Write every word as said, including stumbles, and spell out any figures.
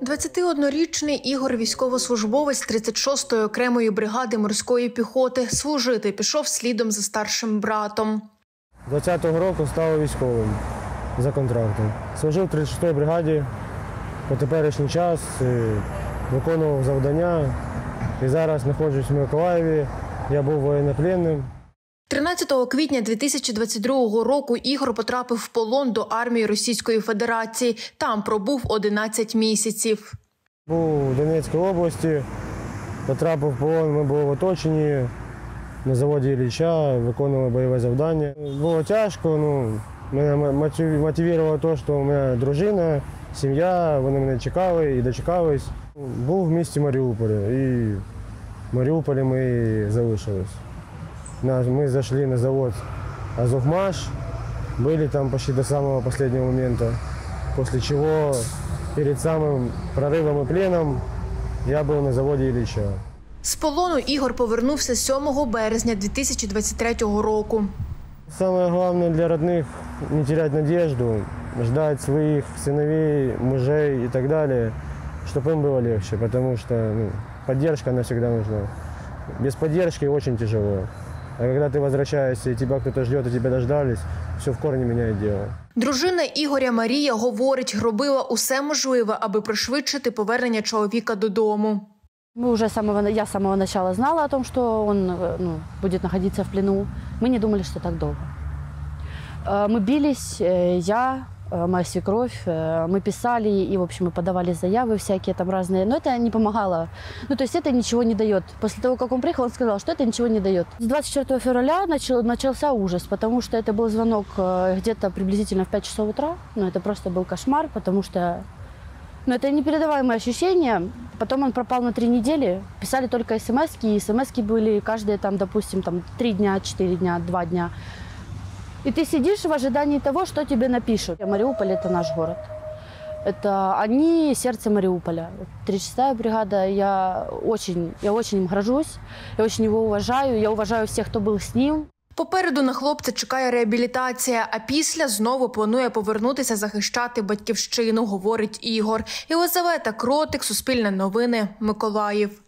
двадцятиоднорічний Ігор – військовослужбовець тридцять шостої окремої бригади морської піхоти. Служити пішов слідом за старшим братом. двадцятого року став військовим за контрактом. Служив в тридцять шостій бригаді по теперішній час, виконував завдання. І зараз знаходжусь в Миколаєві, я був воєннопленним. тринадцятого квітня дві тисячі двадцять другого року Ігор потрапив в полон до армії Російської Федерації. Там пробув одинадцять місяців. Був у Донецькій області, потрапив в полон, ми були в оточенні на заводі Іллича, виконували бойове завдання. Було тяжко, ну, мене мотивувало те, що у мене дружина, сім'я, вони мене чекали і дочекались. Був в місті Маріуполі, і в Маріуполі ми залишились. Мы зашли на завод «Азовмаш», были там почти до самого последнего момента, после чего перед самым прорывом и пленом я был на заводе Іллича. З полону Ігор повернувся сьомого березня дві тисячі двадцять третього року. Самое главное для родных – не терять надежду, ждать своих сыновей, мужей и так далее, чтобы им было легче, потому что ну, поддержка она всегда нужна. Без поддержки очень тяжело. А когда ты возвращаешься, и тебя кто-то ждет, и тебя дождались, все в корне меняет дело. Дружина Ігоря Марія говорить, робила усе можливе, аби пришвидшити повернення чоловіка додому. Мы уже самого, я с самого начала знала о том, что он ну, будет находиться в плену. Мы не думали, что так долго. Мы бились, я, моя свекровь, мы писали и, в общем, мы подавали заявы всякие там разные, но это не помогало. Ну, то есть это ничего не дает. После того, как он приехал, он сказал, что это ничего не дает. С двадцять четвертого февраля начал, начался ужас, потому что это был звонок где-то приблизительно в п'ять часов утра. Ну, это просто был кошмар, потому что... Ну, это непередаваемые ощущения. Потом он пропал на три недели, писали только смс-ки, и смс-ки были каждые, там, допустим, там, три дня, четыре дня, два дня. И ты сидишь в ожидании того, что тебе напишут. Мариуполь – это наш город. Это они – сердце Мариуполя. тридцять шоста бригада, я очень, я очень им горжусь, я очень его уважаю, я уважаю всех, кто был с ним. Попереду на хлопця чекає реабілітація, а після знову планує повернутися захищати батьківщину, говорить Ігор. Елизавета Кротик, Суспільне новини, Миколаїв.